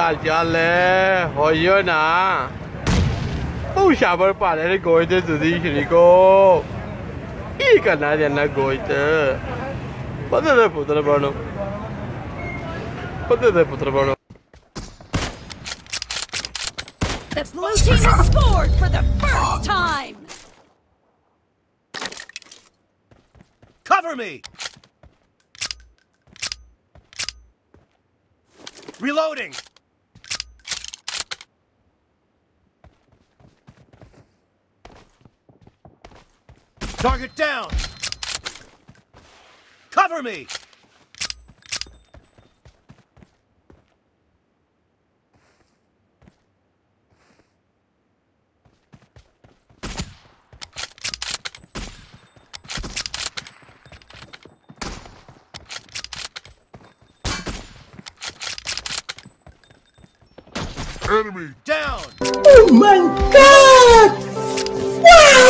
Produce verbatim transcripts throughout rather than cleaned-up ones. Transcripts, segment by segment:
हाल चाल है होइयो ना ऊशाबर पाले गोइते तुझी श्री को ई करना देना गोइते पते दे पुत्र बनो पते दे पुत्र बनो The blue team has scored for the first time. Cover me. Reloading. Target down. Cover me. Enemy down! Oh my god! Wow!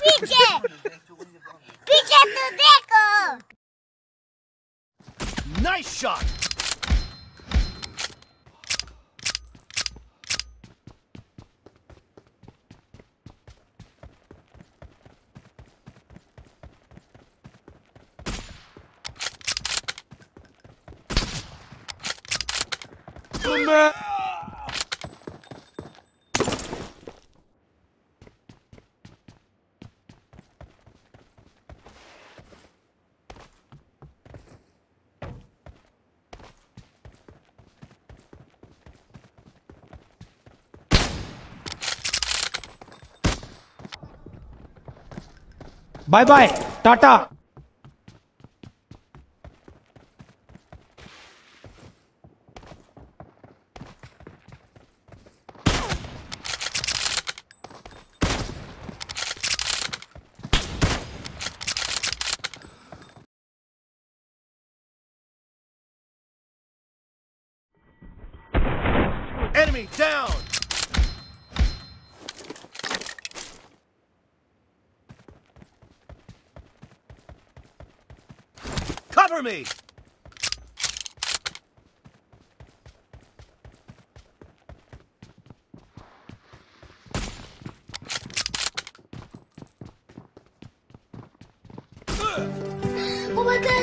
Piche! Piche tu deco! Nice shot! Number Bye bye, Tata. Enemy down! Cover me! Oh my god! He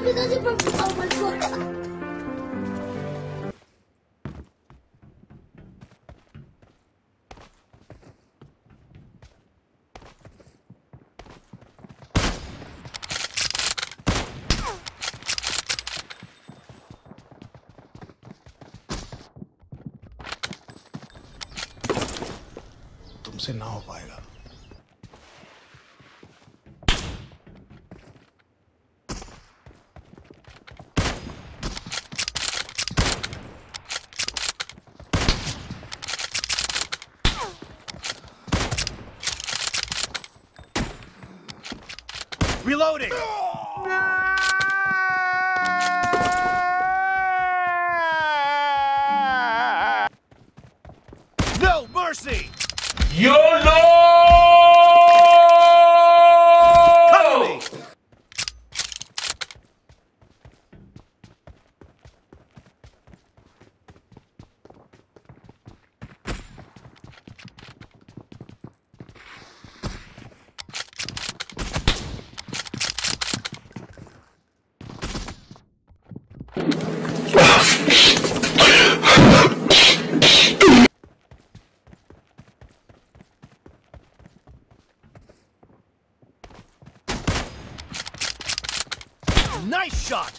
because he broke oh my god! तुमसे ना हो पाएगा Reloading No mercy YOLO! Cover me! Nice shot!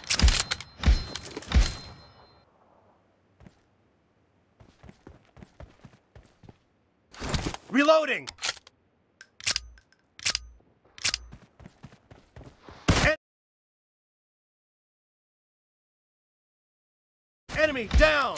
Reloading! En- Enemy down!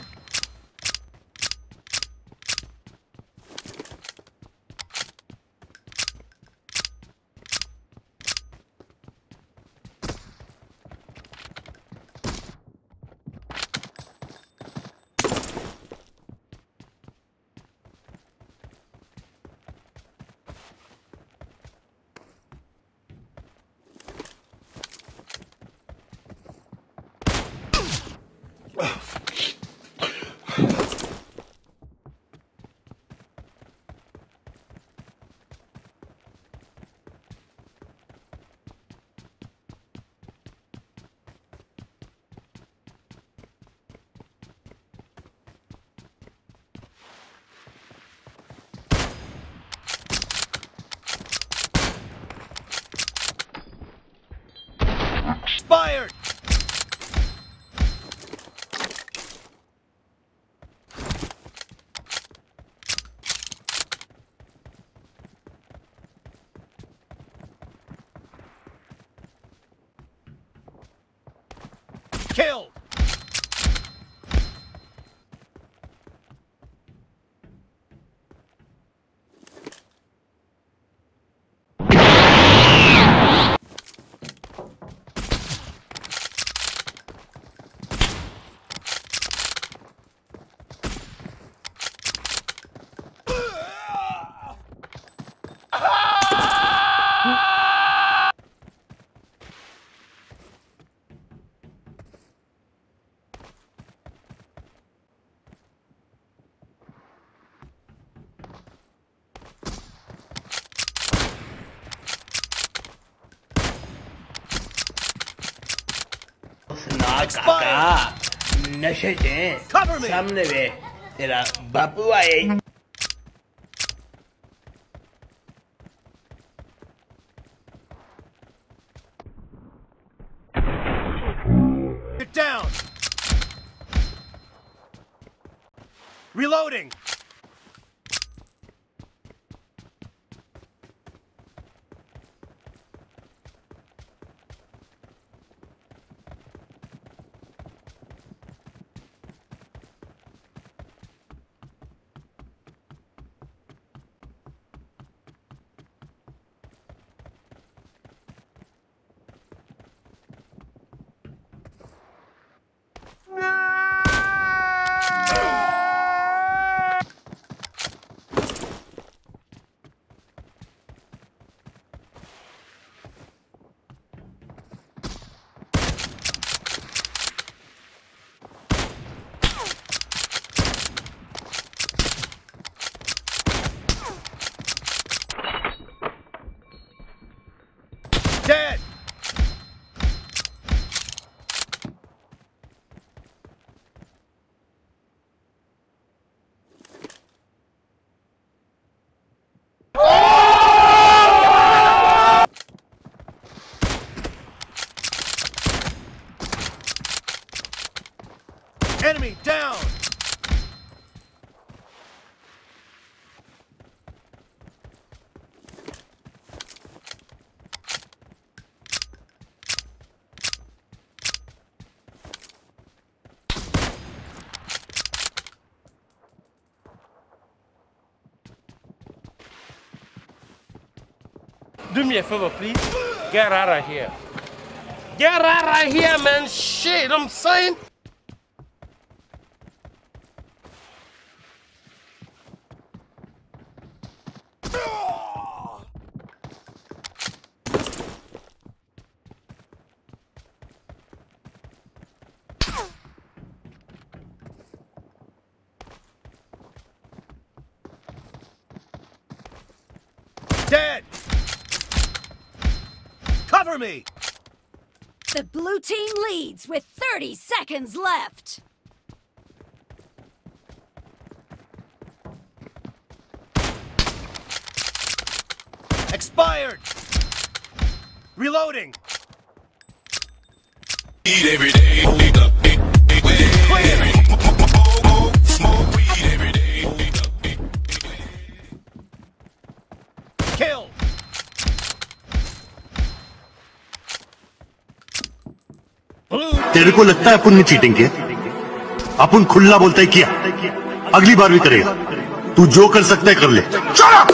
Fired! Killed! नशे से सामने वे तेरा बापू आए Get down. Reloading. Enemy down! Do me a favor, please. Get out of here. Get out of here, man. Shit, I'm saying. Dead! Cover me! The blue team leads with thirty seconds left. Expired! Reloading! Eat every day. Eat up, eat, eat, eat, eat, eat, eat. Smoke weed every day. तेरे को लगता है अपन ने cheating किया? अपन खुला बोलता है किया, अगली बार भी करेगा। तू जो कर सकता है कर ले। चला।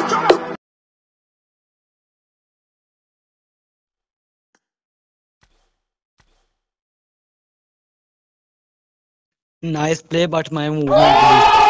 Nice play, but my movement.